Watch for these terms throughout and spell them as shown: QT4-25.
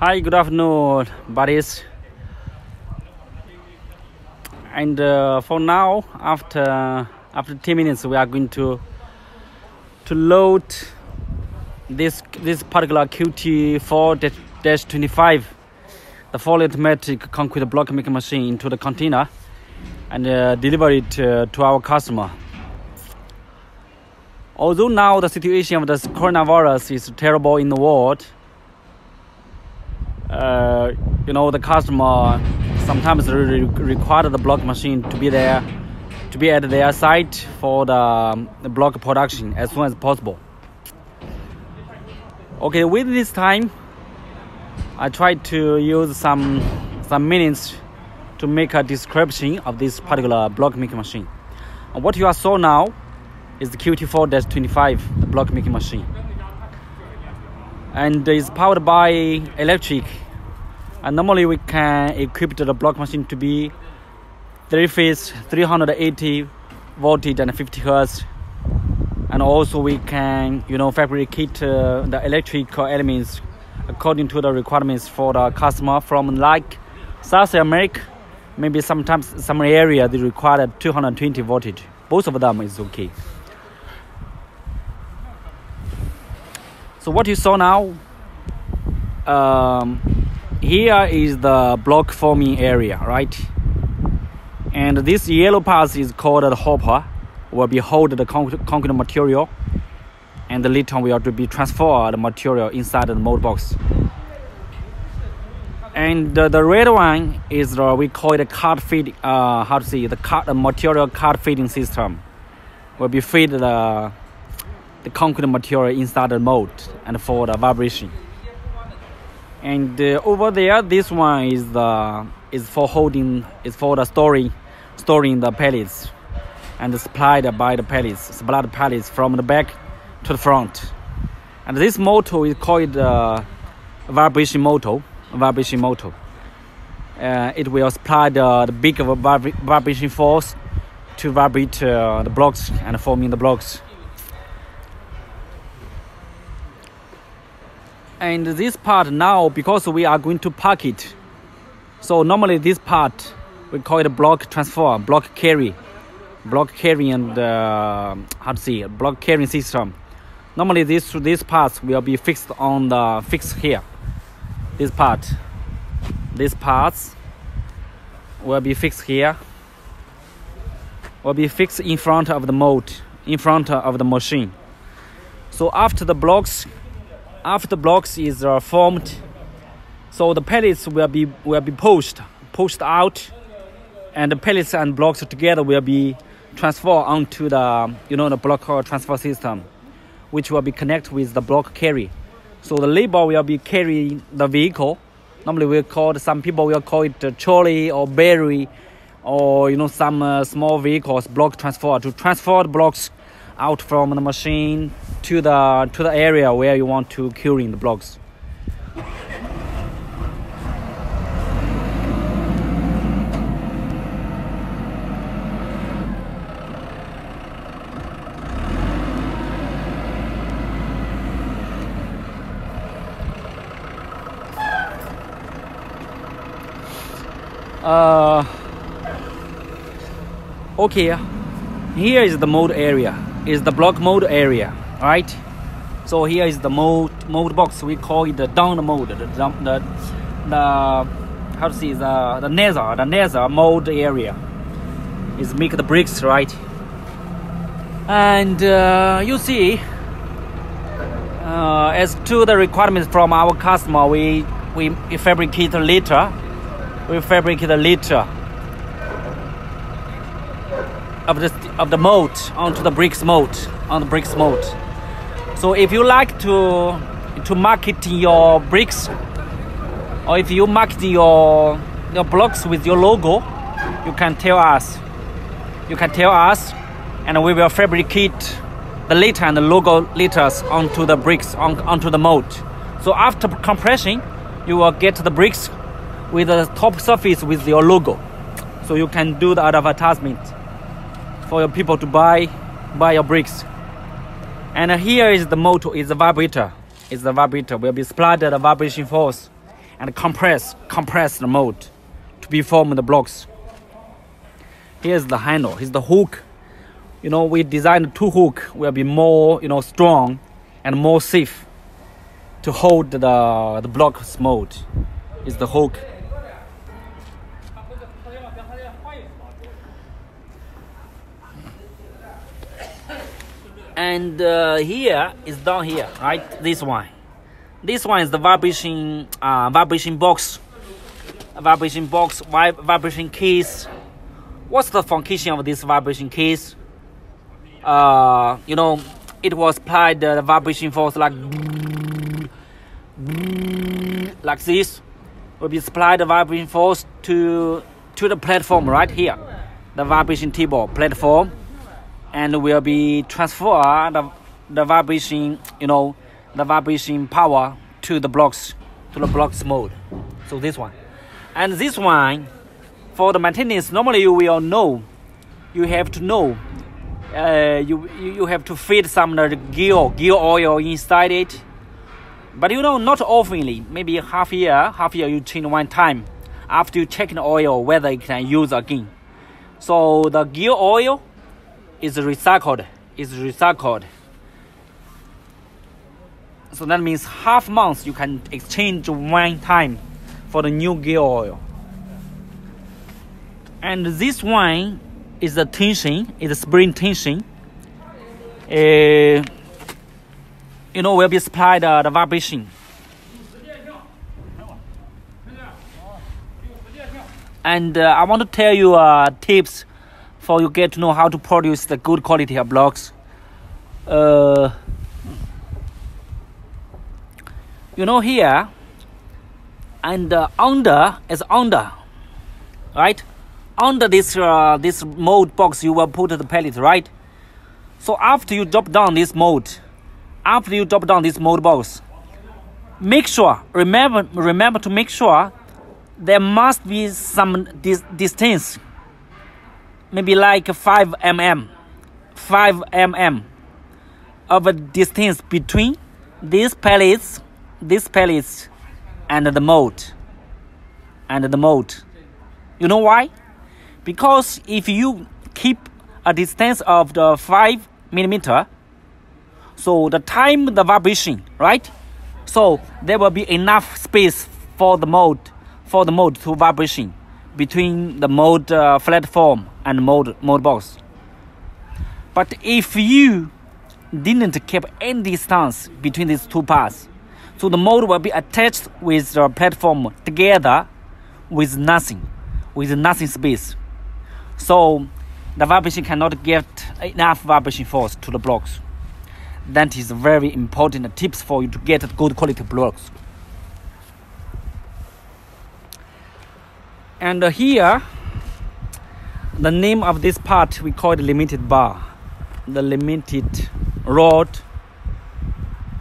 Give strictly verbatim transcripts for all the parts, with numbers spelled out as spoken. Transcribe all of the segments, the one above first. Hi, good afternoon, buddies. And uh, for now, after after ten minutes, we are going to to load this this particular Q T four twenty-five, the four-automatic concrete block making machine, into the container and uh, deliver it uh, to our customer. Although now the situation of the coronavirus is terrible in the world. Uh, you know, the customer sometimes re require the block machine to be there, to be at their site for the, um, the block production as soon as possible. Okay, with this time, I tried to use some some minutes to make a description of this particular block making machine. And what you are saw now is the Q T four twenty-five, the block making machine. And it's powered by electric, and normally we can equip the block machine to be three phase, three hundred eighty voltage and fifty hertz, and also we can, you know, fabricate uh, the electrical elements according to the requirements for the customer from like South America. Maybe sometimes some area they require two hundred twenty voltage. Both of them is okay. So what you saw now, um, here is the block forming area, right? And this yellow part is called the hopper, will be hold the concrete, concrete material, and later on we are to be transfer the material inside the mold box. And the, the red one is the, we call it a card feed. Uh, how to say the card the material card feeding system, will be feed the. the concrete material inside the mold and for the vibration. And uh, over there, this one is the is for holding is for the storing storing the pellets, and supplied by the pellets supplied pellets from the back to the front. And this motor is called uh, vibration motor vibration motor. Uh, it will supply the, the big vib vibration force to vibrate uh, the blocks and forming the blocks. And this part now, because we are going to pack it, so normally this part we call it block transfer, block carry, block carrying, and uh, how to say block carrying system. Normally this this part will be fixed on the fixed here. This part, these parts will be fixed here. Will be fixed in front of the mold, in front of the machine. So after the blocks. After the blocks is uh, formed, so the pellets will be will be pushed pushed out, and the pellets and blocks together will be transferred onto the you know the block transfer system, which will be connected with the block carry. So the labor will be carrying the vehicle. Normally we call it, some people will call it a trolley or berry, or you know some uh, small vehicles block transfer to transfer the blocks out from the machine to the to the area where you want to cure in the blocks. Uh, okay, here is the mold area. Is the block mold area, right? So here is the mold mold box. We call it the down mold, the the, the how to see the the nether the nether mold area. Is make the bricks, right? And uh, you see, uh, as to the requirements from our customer, we we fabricate later, we fabricate later. Of the, of the mold onto the bricks mold on the bricks mold. So if you like to to market your bricks, or if you market your your blocks with your logo, you can tell us. You can tell us, and we will fabricate the letter and the logo letters onto the bricks on, onto the mold. So after compression, you will get the bricks with the top surface with your logo. So you can do the advertisement for your people to buy buy your bricks. And here is the motor, is the vibrator. Is the vibrator will be supplied the vibration force, and compress compressed mode to be formed the blocks. Here's the handle, here's the hook. You know, we designed two hook will be more, you know, strong and more safe to hold the, the blocks mode. Is the hook. And uh, here is down here, right? This one. This one is the vibration uh, vibration box. Vibration box, vib vibration keys. What's the function of this vibration keys? Uh, you know, it was applied the vibration force like like this. Will be supplied the vibration force to to the platform right here, the vibration table platform, and will be transfer the the vibration, you know, the vibration power to the blocks to the blocks mode. So this one, and this one, for the maintenance, normally you will know, you have to know. Uh, you, you you have to feed some gear gear oil inside it, but you know not oftenly. Maybe half year, half year you change one time after you check the oil whether it can use again. So the gear oil is recycled. Is recycled. So that means half month you can exchange one time for the new gear oil. And this one is the tension, is the spring tension. Uh, you know, will be supplied uh, the vibration. And uh, I want to tell you uh, tips for you get to know how to produce the good quality of blocks. Uh, you know here, and uh, under is under, right? Under this uh, this mold box, you will put the pellet, right? So after you drop down this mold, after you drop down this mold box, make sure, remember, remember to make sure there must be some dis distance, maybe like five millimeters, five millimeters of a distance between these pellets, these pellets, and the mold, and the mold. You know why? Because if you keep a distance of the five millimeters, so the time the vibration, right? So there will be enough space for the mold, for the mold to vibration between the mold uh, platform and mold, mold box. But if you didn't keep any distance between these two parts, so the mold will be attached with the platform together with nothing, with nothing space. So the vibration cannot get enough vibration force to the blocks. That is very important tips for you to get good quality blocks. And here, the name of this part, we call it limited bar, the limited rod.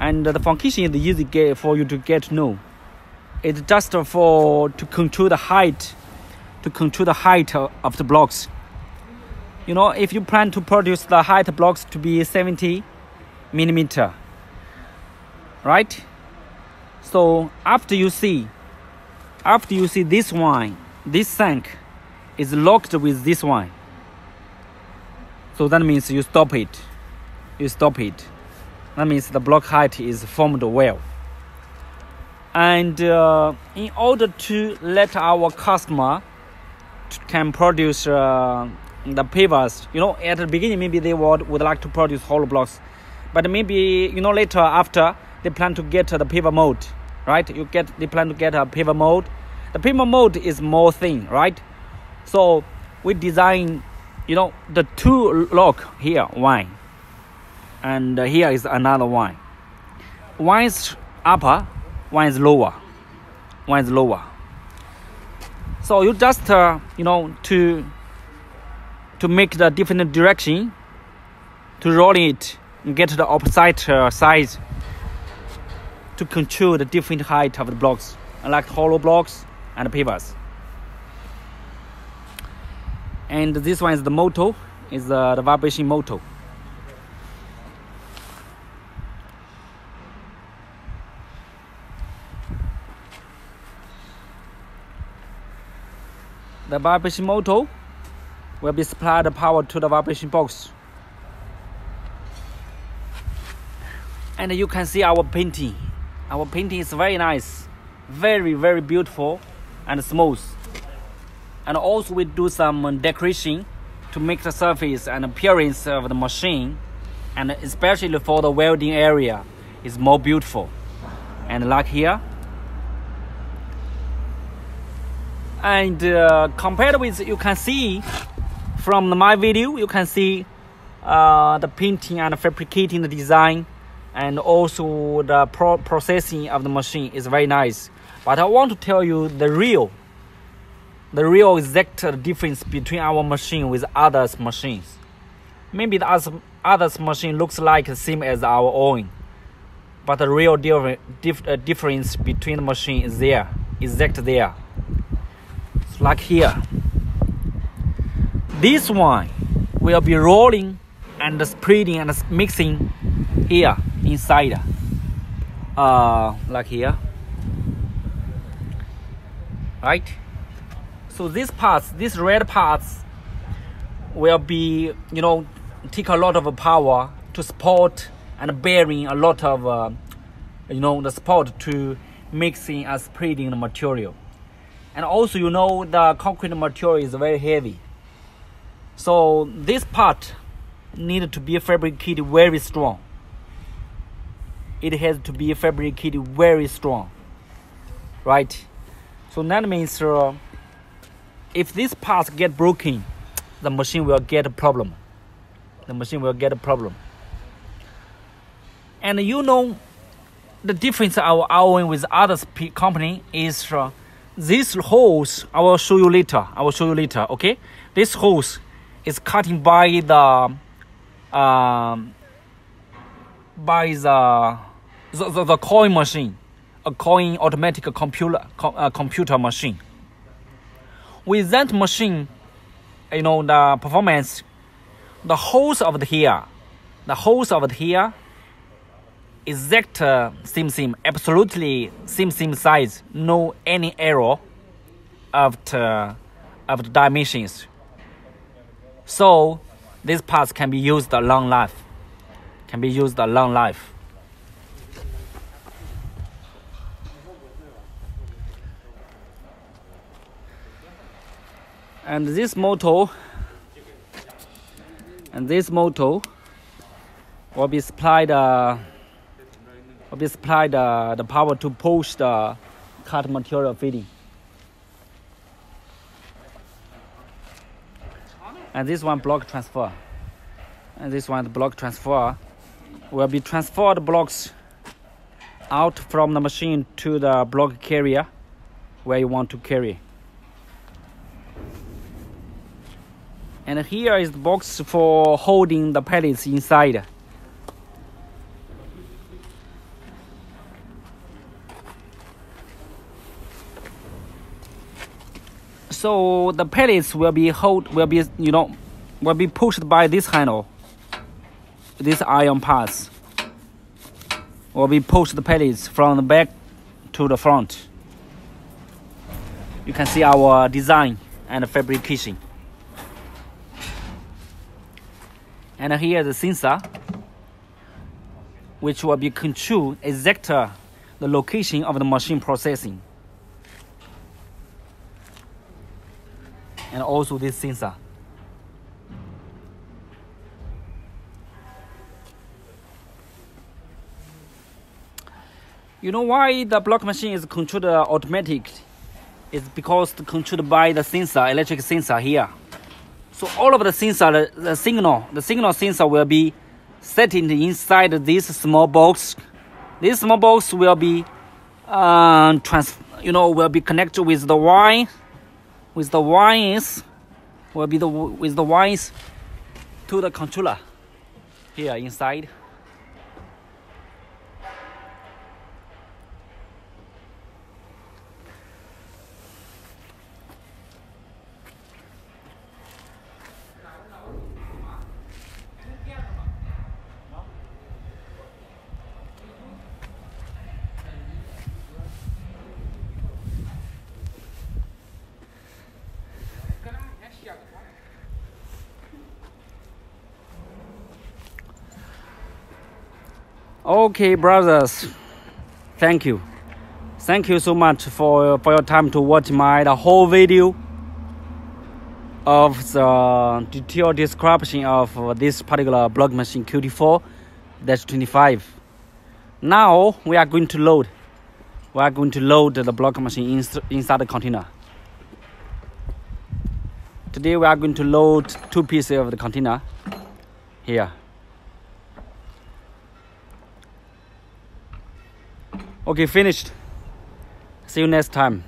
And the function is easy for you to get to know. It's just for to control the height to control the height of the blocks. You know, if you plan to produce the height blocks to be seventy millimeter, right? So after you see, after you see this one, this sink is locked with this one. So that means you stop it, you stop it. That means the block height is formed well. And uh, in order to let our customer can produce uh, the pivots, you know, at the beginning maybe they would, would like to produce hollow blocks, but maybe, you know, later after they plan to get the pivot mode, right? You get, they plan to get a pivot mode. The pivot mode is more thin, right? So we design, you know, the two lock here, one, and here is another one. One is upper, one is lower, one is lower. So you just, uh, you know, to to make the different direction, to roll it and get the opposite uh, size to control the different height of the blocks, like hollow blocks and pivots. And this one is the motor, is uh, the vibration motor. the vibration motor will be supplied the power to the vibration box. And you can see our painting. Our painting is very nice, very, very beautiful and smooth. And also we do some decoration to make the surface and appearance of the machine, and especially for the welding area is more beautiful. And like here. And uh, compared with, you can see from my video, you can see uh, the painting and fabricating the design, and also the pro processing of the machine is very nice. But I want to tell you the real, the real exact difference between our machine with others machines. Maybe the others machine looks like the same as our own, but the real di dif uh, difference between the machine is there, exact there. Like here, this one will be rolling and spreading and mixing here inside, uh, like here, right? So these parts, these red parts will be, you know, take a lot of power to support and bearing a lot of, uh, you know, the support to mixing and spreading the material. And also, you know, the concrete material is very heavy. So this part needed to be fabricated very strong. It has to be fabricated very strong, right? So that means uh, if this part get broken, the machine will get a problem. The machine will get a problem. And you know, the difference our own with other company is uh, these holes, I will show you later. I will show you later, okay? This hose is cutting by the um, by the the, the the coin machine, a coin automatic computer com, uh, computer machine. With that machine, you know the performance, the holes of the here, the holes of the here, exact uh, same same absolutely same same size, no any error of the, of the dimensions. So these parts can be used a long life, can be used a long life. And this motor, and this motor will be supplied uh, Will be supplied uh, the power to push the cut material feeding. And this one block transfer. And this one the block transfer will be transferred blocks out from the machine to the block carrier where you want to carry. And here is the box for holding the pallets inside. So the pellets will be hold will be you know will be pushed by this handle. This iron pass will be pushed the pellets from the back to the front. You can see our design and fabrication. And here the sensor, which will be control exact the location of the machine processing. And also this sensor. You know why the block machine is controlled automatic? It's because it's controlled by the sensor, electric sensor here. So all of the sensor, the, the signal, the signal sensor will be set inside this small box. This small box will be, uh, trans, you know, will be connected with the wire. With the wires will be the with the wires to the controller here inside. Okay, brothers, thank you. Thank you so much for, for your time to watch my the whole video of the detailed description of this particular block machine Q T four twenty-five. Now we are going to load. We are going to load the block machine ins inside the container. Today we are going to load two pieces of the container here. Okay, finished. See you next time.